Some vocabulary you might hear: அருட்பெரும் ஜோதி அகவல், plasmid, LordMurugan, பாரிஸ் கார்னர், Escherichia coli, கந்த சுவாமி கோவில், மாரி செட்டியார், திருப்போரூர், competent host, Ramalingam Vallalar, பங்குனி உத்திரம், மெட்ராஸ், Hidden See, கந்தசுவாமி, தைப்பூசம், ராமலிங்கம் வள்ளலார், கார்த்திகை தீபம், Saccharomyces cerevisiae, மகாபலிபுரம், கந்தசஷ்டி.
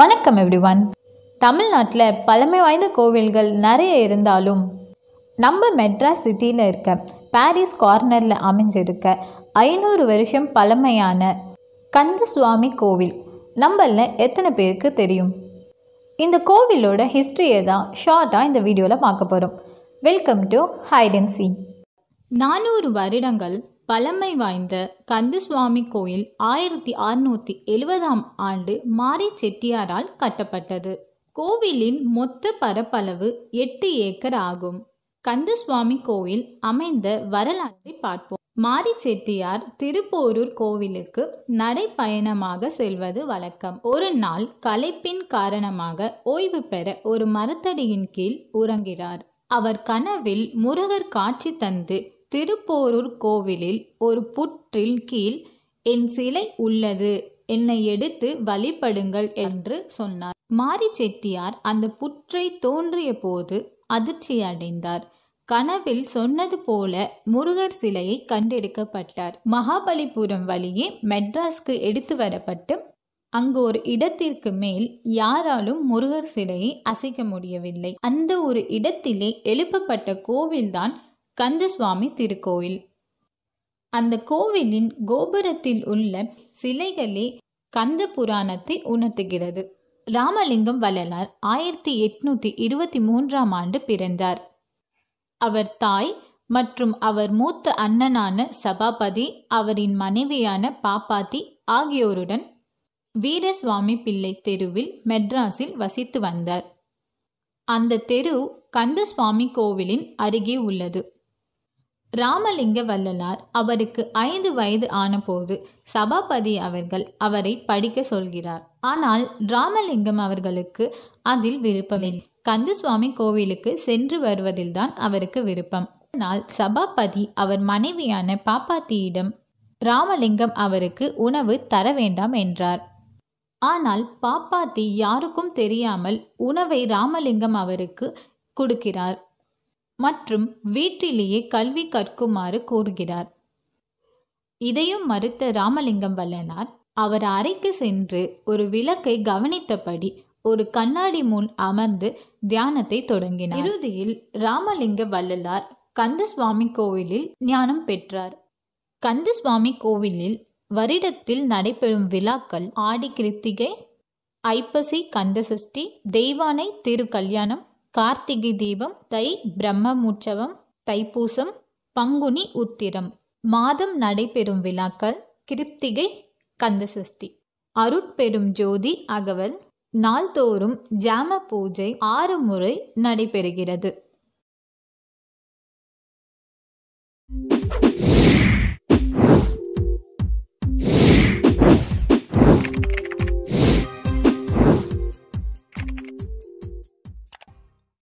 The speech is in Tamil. வணக்கம் எவ்ரிவன். தமிழ்நாட்டில் பழமை வாய்ந்த கோவில்கள் நிறைய இருந்தாலும் நம்ம மெட்ராஸ் சிட்டியில் இருக்க பாரிஸ் கார்னரில் அமைஞ்சிருக்க 500 வருஷம் பழமையான கந்தசுவாமி கோவில் நம்மள எத்தனை பேருக்கு தெரியும்? இந்த கோவிலோட ஹிஸ்ட்ரியை தான் ஷார்ட்டாக இந்த வீடியோவில் பார்க்க போகிறோம். வெல்கம் டு ஹிடன் சீ. 400 வருடங்கள் பழமை வாய்ந்த கந்தசுவாமி கோயில் 1670ஆம் ஆண்டு மாரி செட்டியாரால் கட்டப்பட்டது. கோவிலின் மொத்த பரப்பளவு 8 ஏக்கர் ஆகும். கந்தசுவாமி கோயில் அமைந்த வரலாற்றை பார்ப்போம். மாரி செட்டியார் திருப்போரூர் கோவிலுக்கு நடைப்பயணமாக செல்வது வழக்கம். ஒரு நாள் களைப்பின் காரணமாக ஓய்வு பெற ஒரு மரத்தடியின் கீழ் உறங்கிறார். அவர் கனவில் முருகர் காட்சி தந்து திருப்போரூர் கோவிலில் ஒரு புற்றில் கீழ் என் சிலை உள்ளது, என்னை எடுத்து வழிபடுங்கள் என்று சொன்னார். மாரி செட்டியார் அந்த புற்றை தோன்றிய போது அதிர்ச்சி அடைந்தார். கனவில் சொன்னது போல முருகர் சிலையை கண்டெடுக்கப்பட்டார். மகாபலிபுரம் வழியே மெட்ராஸ்க்கு எடுத்து வரப்பட்டு அங்கு ஒரு இடத்திற்கு மேல் யாராலும் முருகர் சிலையை அசைக்க முடியவில்லை. அந்த ஒரு இடத்திலே எழுப்பப்பட்ட கோவில்தான் கந்தசுவாமி திருக்கோயில். அந்த கோவிலின் கோபுரத்தில் உள்ள சிலைகளே கந்த புராணத்தை உணர்த்துகிறது. ராமலிங்கம் வள்ளலார் 1823ஆம் ஆண்டு பிறந்தார். அவர் தாய் மற்றும் அவர் மூத்த அண்ணனான சபாபதி, அவரின் மனைவியான பாப்பாத்தி ஆகியோருடன் வீரசுவாமி பிள்ளை தெருவில் மெட்ராஸில் வசித்து வந்தார். அந்த தெரு கந்தசுவாமி கோவிலின் அருகே உள்ளது. ராமலிங்க வள்ளலார் அவருக்கு 5 வயது ஆனபோது சபாபதி அவர்கள் அவரை படிக்க சொல்கிறார். ஆனால் ராமலிங்கம் அவர்களுக்கு அதில் விருப்பமில்லை. கந்தசுவாமி கோவிலுக்கு சென்று வருவதில்தான் அவருக்கு விருப்பம். ஆனால் சபாபதி அவர் மனைவியான பாப்பாத்தியிடம் ராமலிங்கம் அவருக்கு உணவு தர வேண்டாம் என்றார். ஆனால் பாப்பாத்தி யாருக்கும் தெரியாமல் உணவை ராமலிங்கம் அவருக்கு கொடுக்கிறார் மற்றும் வீட்டிலேயே கல்வி கற்குமாறு கூறுகிறார். இதையும் மறுத்த ராமலிங்கம் வள்ளலார் அவர் அறைக்கு சென்று ஒரு விளக்கை கவனித்தபடி ஒரு கண்ணாடி முன் அமர்ந்து தியானத்தை தொடங்கினார். இறுதியில் ராமலிங்க வள்ளலார் கந்தசுவாமி கோவிலில் ஞானம் பெற்றார். கந்தசுவாமி கோவிலில் வருடத்தில் நடைபெறும் விழாக்கள் ஆடி கிருத்திகை, ஐப்பசி கந்தசஷ்டி, தெய்வானை திருக்கல்யாணம், கார்த்திகை தீபம், தை பிரம்மமுற்சவம், தைப்பூசம், பங்குனி உத்திரம். மாதம் நடைபெறும் விழாக்கள் கிருத்திகை, கந்தசஷ்டி, அருட்பெரும் ஜோதி அகவல், நாள்தோறும் ஜாம பூஜை 6 முறை நடைபெறுகிறது.